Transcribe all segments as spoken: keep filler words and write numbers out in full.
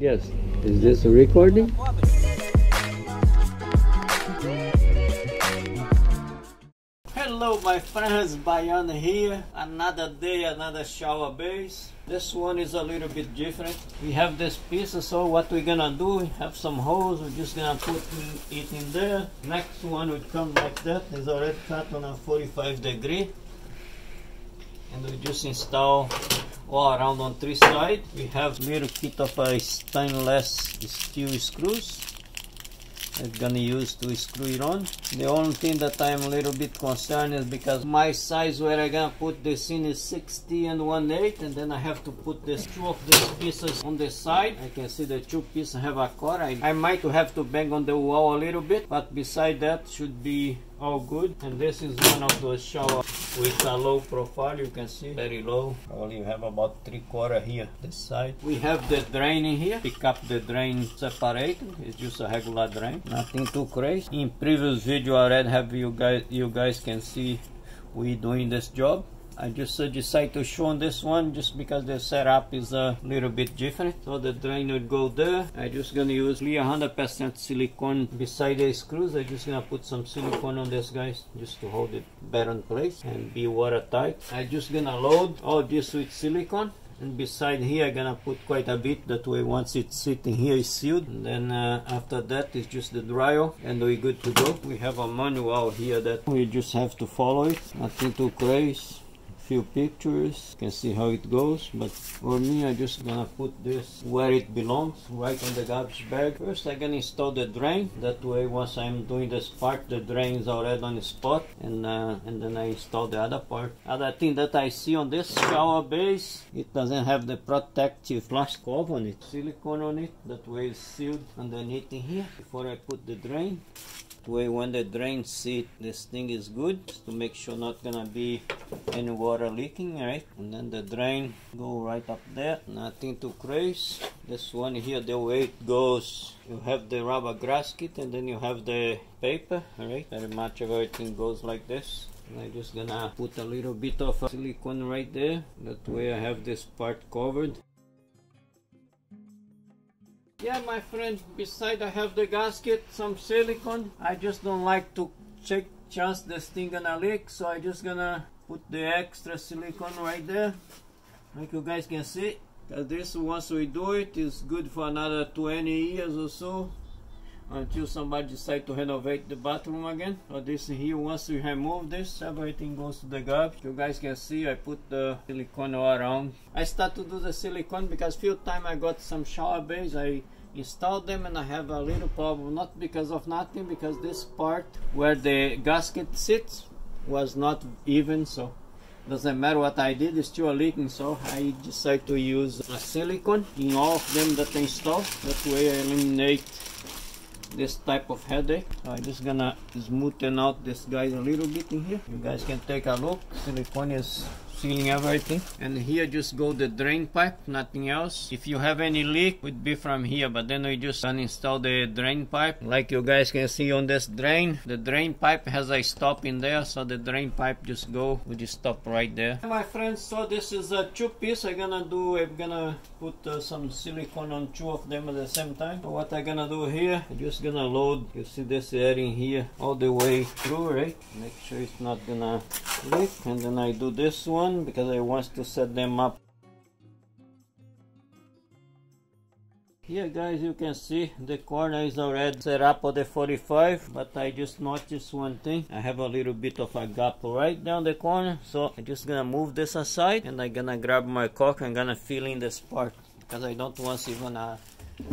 Yes. Is this a recording? Hello my friends, Baiano here. Another day, another shower base. This one is a little bit different. We have this piece, so what we're gonna do, we have some holes, we're just gonna put it in there. Next one would come like that. It's already cut on a forty-five degree. And we just install all around on three sides. We have little kit of a stainless steel screws. I'm gonna use to screw it on. The only thing that I'm a little bit concerned is because my size where I'm gonna put this in is sixty and one eighth, and then I have to put this two of these pieces on the side. I can see the two pieces have a cord. I, I might have to bang on the wall a little bit, but beside that should be all good. And this is one of those showers with a low profile, you can see, very low. Probably you have about three quarter here, this side. We have the drain in here, pick up the drain separator. It's just a regular drain, nothing too crazy. In previous video I already have you guys, you guys can see we doing this job. I just uh, decided to show on this one just because the setup is a little bit different. So the drain would go there. I just gonna use one hundred percent silicone beside the screws. I just gonna put some silicone on this, guys, just to hold it better in place and be watertight. I just gonna load all this with silicone. And beside here I'm gonna put quite a bit, that way once it's sitting here is sealed. And then uh, after that it's just the dryer and we're good to go. We have a manual here that we just have to follow it, nothing too crazy. Few pictures, you can see how it goes, but for me I'm just gonna put this where it belongs, right on the garbage bag. First I'm gonna install the drain, that way once I'm doing this part the drain is already on the spot, and uh, and then I install the other part. Other thing that I see on this shower base, it doesn't have the protective plastic cover on it, silicone on it, that way it's sealed underneath in here before I put the drain. That way when the drain sit, this thing is good, just to make sure not gonna be any water leaking, right? And then the drain go right up there, nothing too crazy. This one here, the way it goes, you have the rubber gasket and then you have the paper, alright? Very much everything goes like this. I'm just gonna put a little bit of silicone right there, that way I have this part covered. Yeah, my friend, beside I have the gasket, some silicone. I just don't like to check chance this thing gonna leak, so I just gonna put the extra silicone right there, like you guys can see. This, once we do it, is good for another twenty years or so, until somebody decide to renovate the bathroom again. So this here, once we remove this, everything goes to the garbage. You guys can see I put the silicone all around. I start to do the silicone because few time I got some shower base, I installed them and I have a little problem, not because of nothing, because this part where the gasket sits was not even, so doesn't matter what I did, it's still leaking, so I decided to use a silicone in all of them that I installed, that way I eliminate this type of headache. I'm just gonna smoothen out this guy a little bit in here. You guys can take a look. Silicone is sealing everything. And here just go the drain pipe, nothing else. If you have any leak, would be from here, but then we just uninstall the drain pipe. Like you guys can see on this drain, the drain pipe has a stop in there, so the drain pipe just go, we just stop right there. My friends, so this is a two piece. I'm gonna do, I'm gonna put uh, some silicone on two of them at the same time. So what I'm gonna do here, I'm just gonna load, you see this air in here all the way through, right? Make sure it's not gonna leak. And then I do this one, because I want to set them up. Here guys, you can see the corner is already set up on the forty-five, but I just noticed one thing. I have a little bit of a gap right down the corner, so I'm just gonna move this aside and I'm gonna grab my cork and gonna fill in this part, because I don't want even a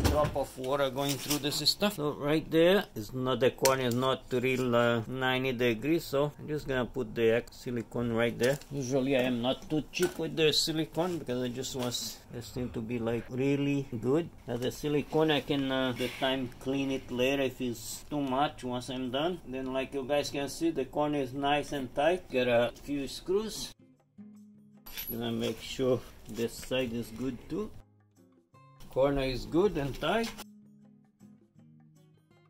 drop of water going through this stuff. So right there is not, the corner is not real uh, ninety degrees, so I'm just gonna put the silicone right there. Usually I am not too cheap with the silicone, because I just want this thing to be like really good. Now the silicone I can uh, the time clean it later if it's too much once I'm done. Then like you guys can see, the corner is nice and tight. Get a few screws. Gonna make sure this side is good too. Corner is good and tight,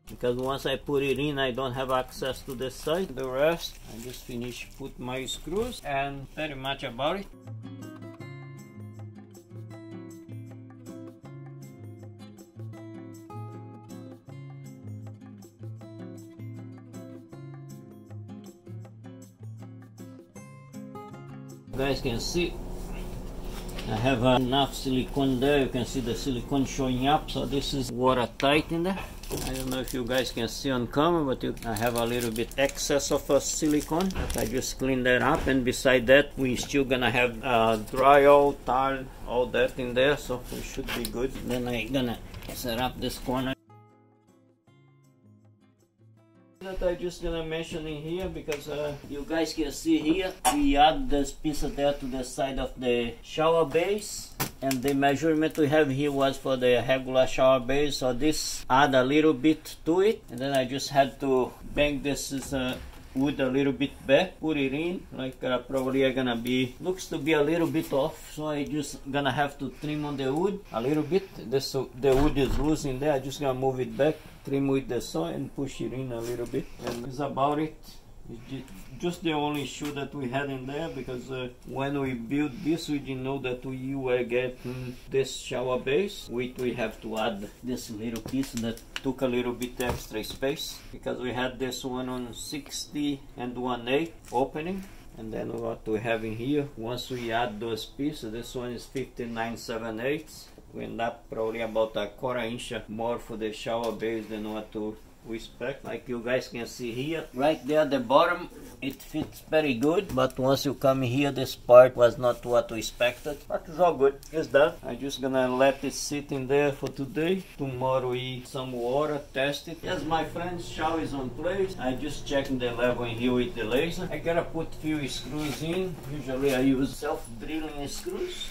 because once I put it in I don't have access to this side. The rest I just finish, put my screws, and very much about it. You guys can see I have uh, enough silicone there. You can see the silicone showing up, so this is watertight in there. I don't know if you guys can see on camera, but you, I have a little bit excess of uh, silicone. I just clean that up, and beside that we still gonna have uh, drywall, tile, all that in there, so it should be good. Then I gonna set up this corner. That I just gonna mention in here because uh, you guys can see here we add this piece of there to the side of the shower base, and the measurement we have here was for the regular shower base, so this add a little bit to it, and then I just had to bang this is uh, wood a little bit back, put it in like uh, probably are gonna be looks to be a little bit off, so I just gonna have to trim on the wood a little bit. This uh, the wood is loose in there, I just gonna move it back, trim with the saw and push it in a little bit, and that's about it. It's just the only issue that we had in there, because uh, when we built this we didn't know that we were getting this shower base, which we have to add this little piece that took a little bit extra space, because we had this one on sixty and one eighth opening, and then what we have in here, once we add those pieces, this one is fifty-nine seven eighths. We end up probably about a quarter inch more for the shower base than what to expect. Like you guys can see here, right there at the bottom, it fits very good, but once you come here, this part was not what we expected, but it's all good, it's done. I'm just gonna let it sit in there for today. Tomorrow we eat some water, test it. Yes, my friends, shower is on place. I just checking the level in here with the laser. I gotta put few screws in. Usually I use self-drilling screws,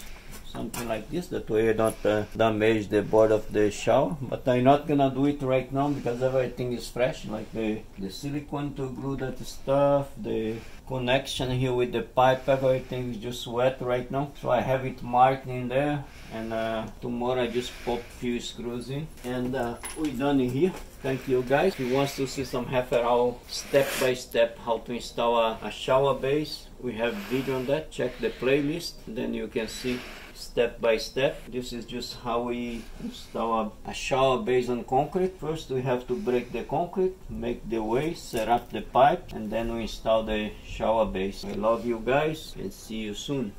something like this, that way you don't uh, damage the board of the shower, but I'm not gonna do it right now because everything is fresh, like the, the silicone to glue that stuff, the connection here with the pipe, everything is just wet right now, so I have it marked in there, and uh, tomorrow I just pop few screws in, and uh, we're done in here. Thank you guys. If you want to see some half an hour step by step how to install a, a shower base, we have video on that, check the playlist, then you can see step by step. This is just how we install a, a shower base on concrete. First we have to break the concrete, make the way, set up the pipe, and then we install the shower base. I love you guys and see you soon.